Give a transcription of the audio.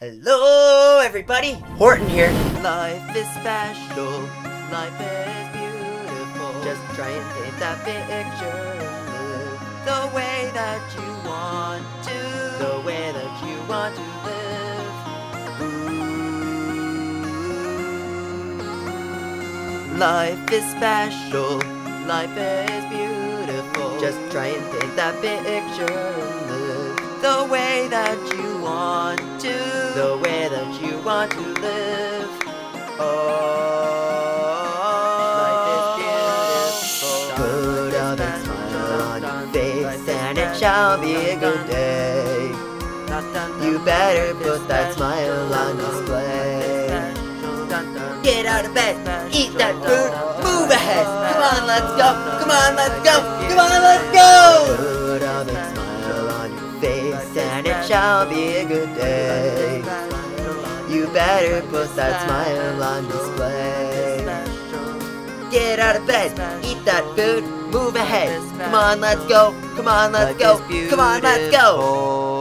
Hello everybody, Horton here. Life is special, life is beautiful. Just try and paint that picture and live the way that you want to, the way that you want to live. Ooh. Life is special, life is beautiful. Just try and paint that picture and live the way that you want to, the way that you want to live. Oh, life is beautiful. Put up a smile on your face and it shall be a good day. You better put that smile on display. Get out of bed, eat that food, move ahead. Come on, let's go, come on, let's go, come on, let's go. Put up a smile on your face and it shall be a good day. You better put that smile on display. Get out of bed, eat that food, move ahead. Come on, let's go, come on, let's go, come on, let's go.